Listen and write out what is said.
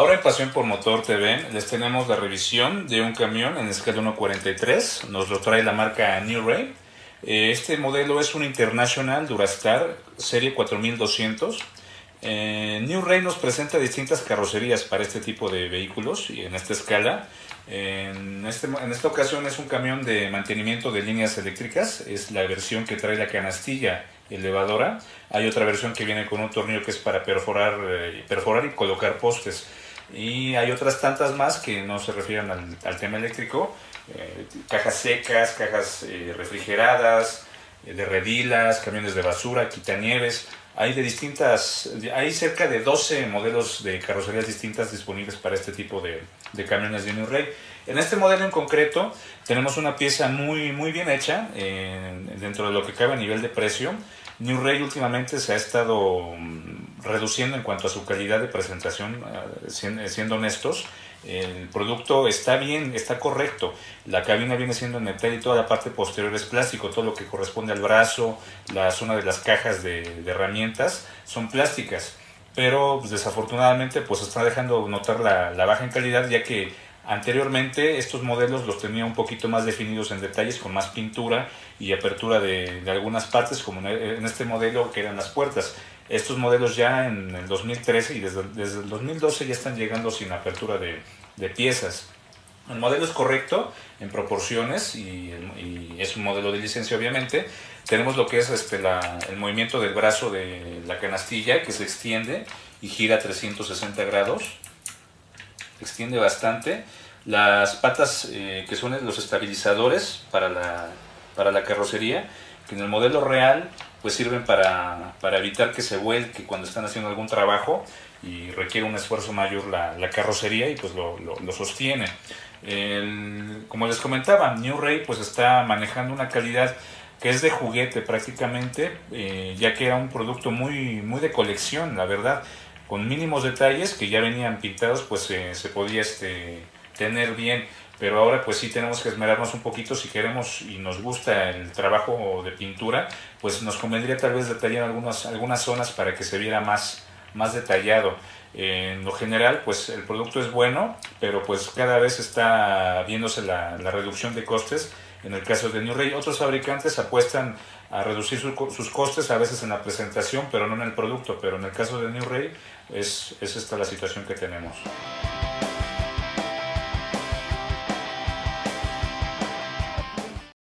Ahora en Pasión por Motor TV les tenemos la revisión de un camión en escala 1.43. Nos lo trae la marca New Ray. Este modelo es un International Durastar serie 4200. New Ray nos presenta distintas carrocerías para este tipo de vehículos y en esta escala. En esta ocasión es un camión de mantenimiento de líneas eléctricas. Es la versión que trae la canastilla elevadora. Hay otra versión que viene con un tornillo que es para perforar y colocar postes. Y hay otras tantas más que no se refieren al tema eléctrico. Cajas secas, cajas refrigeradas, de redilas, camiones de basura, quitanieves. Hay cerca de 12 modelos de carrocerías distintas disponibles para este tipo de camiones de New Ray. En este modelo en concreto tenemos una pieza muy bien hecha dentro de lo que cabe a nivel de precio. New Ray últimamente se ha estado reduciendo en cuanto a su calidad de presentación, siendo honestos. El producto está bien, está correcto. La cabina viene siendo en metal y toda la parte posterior es plástico. Todo lo que corresponde al brazo, la zona de las cajas de herramientas son plásticas. Pero pues, desafortunadamente está dejando notar la baja en calidad, ya que anteriormente estos modelos los tenía un poquito más definidos en detalles, con más pintura y apertura de algunas partes, como en este modelo que eran las puertas. Estos modelos ya en el 2013 y desde el 2012 ya están llegando sin apertura de piezas. El modelo es correcto en proporciones y es un modelo de licencia, obviamente. Tenemos lo que es el movimiento del brazo de la canastilla, que se extiende y gira 360 grados. Extiende bastante. Las patas que son los estabilizadores para la carrocería, que en el modelo real pues sirven para evitar que se vuelque cuando están haciendo algún trabajo y requiere un esfuerzo mayor la carrocería y pues lo sostiene. Como les comentaba, New Ray pues está manejando una calidad que es de juguete prácticamente, ya que era un producto muy de colección, la verdad. Con mínimos detalles que ya venían pintados, pues se podía tener bien, pero ahora pues sí tenemos que esmerarnos un poquito. Si queremos y nos gusta el trabajo de pintura, pues nos convendría tal vez detallar algunas zonas para que se viera más detallado. En lo general pues el producto es bueno, pero pues cada vez está viéndose la reducción de costes. En el caso de New Ray, otros fabricantes apuestan a reducir sus costes, a veces en la presentación, pero no en el producto. Pero en el caso de New Ray, es esta la situación que tenemos.